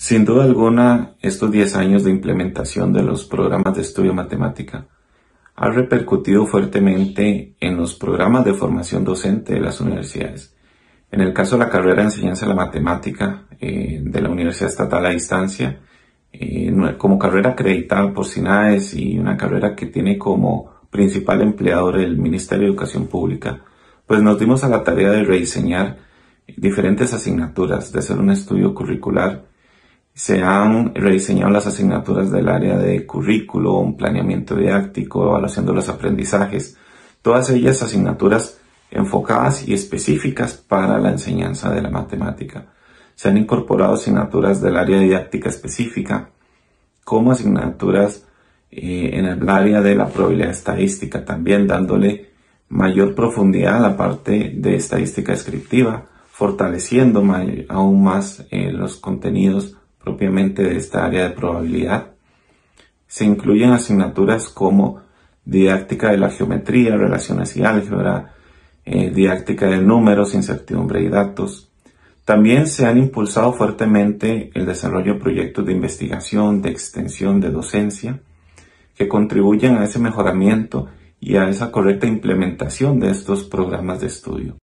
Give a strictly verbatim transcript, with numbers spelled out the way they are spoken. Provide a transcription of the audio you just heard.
Sin duda alguna, estos diez años de implementación de los programas de estudio de matemática ha repercutido fuertemente en los programas de formación docente de las universidades. En el caso de la carrera de Enseñanza de la Matemática eh, de la Universidad Estatal a Distancia, eh, como carrera acreditada por SINAES y una carrera que tiene como principal empleador el Ministerio de Educación Pública, pues nos dimos a la tarea de rediseñar diferentes asignaturas, de hacer un estudio curricular. Se han rediseñado las asignaturas del área de currículum, planeamiento didáctico, evaluación de los aprendizajes, todas ellas asignaturas enfocadas y específicas para la enseñanza de la matemática. Se han incorporado asignaturas del área didáctica específica, como asignaturas eh, en el área de la probabilidad estadística, también dándole mayor profundidad a la parte de estadística descriptiva, fortaleciendo aún más eh, los contenidos propiamente de esta área de probabilidad. Se incluyen asignaturas como didáctica de la geometría, relaciones y álgebra, eh, didáctica de números, incertidumbre y datos. También se han impulsado fuertemente el desarrollo de proyectos de investigación, de extensión, de docencia, que contribuyen a ese mejoramiento y a esa correcta implementación de estos programas de estudio.